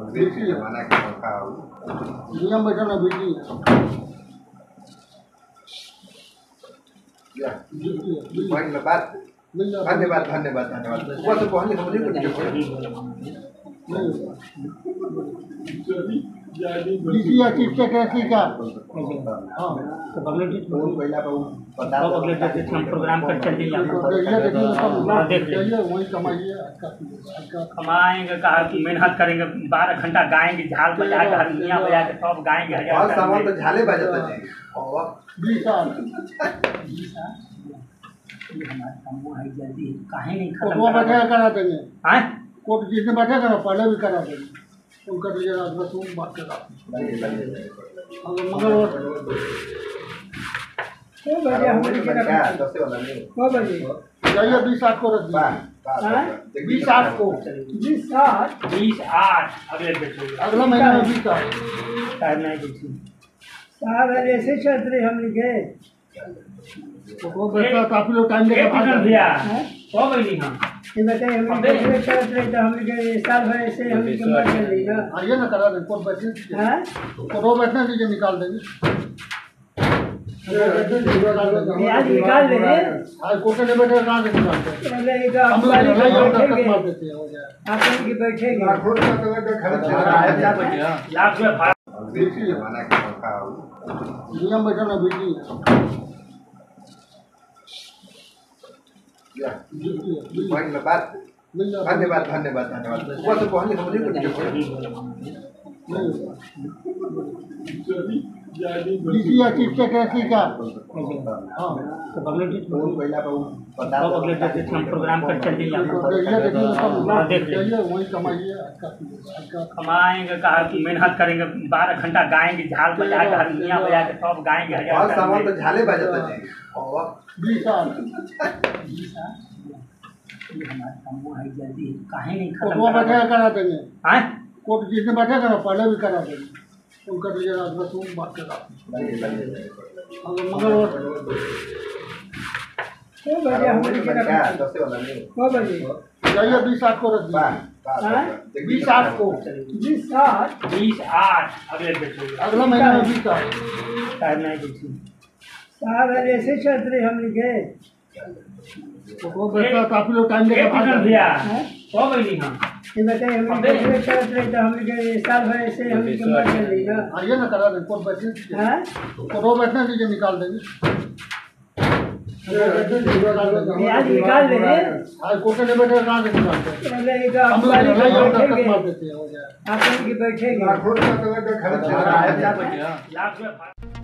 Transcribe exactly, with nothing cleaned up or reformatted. अंग्रेजी जमाना के रखा दुनिया में ना बेटी धन्यवाद धन्यवाद धन्यवाद धन्यवाद वो तो पहले हमने कमाएंगे कहा मेहनत करेंगे बारह घंटा गाएंगे झाल बजा के हरमुनिया बजा के सब गाएंगे झाले बजाता हमारे जल्दी काहे नहीं खत्म करा देंगे कोर्ट जिसने बैठा करा पहले भी करा देंगे उनका तो जरा तुम बात करा मगर छः बजे हमारे छः बजे जाइए बीस आठ को रख दें बीस आठ को बीस आठ बीस आठ अगले अगला महीना में बीस आठ सात बजे से छात्र हम लिखे काफी लोग टाइम भैया आइए ना करा दें कोर्ट बैठने दीजिए निकाल देंगे निकाल देंगे कोर्ट नहीं बैठे कहाँ से निकालते अंग्रेजी जमाना के रखा दुनिया में ना बेटी धन्यवाद धन्यवाद धन्यवाद धन्यवाद वो तो पहले हमने कमाएंगे कहा मेहनत करेंगे बारह घंटा गाएंगे झाल बजा के हरमुनिया बजा के सब गाएंगे झाले बजाता हमारे जल्दी काहे नहीं खत्म करा देंगे कोर्ट जिसने बैठा करा पहले भी करा देंगे उनका तो जरा तुम बात करा मगर छः बजे हमारे बजे जाइए बीस आठ को रख दें बीस आठ को बीस आठ बीस आठ अगले अगला महीना में बीस आठ सात बजे से छात्र हम लिखे काफी लोग टाइम भैया आइए ना करा दें कोर्ट बैठने दीजिए निकाल देंगे निकाल देंगे कोर्ट नहीं बैठे कहाँ से निकालते।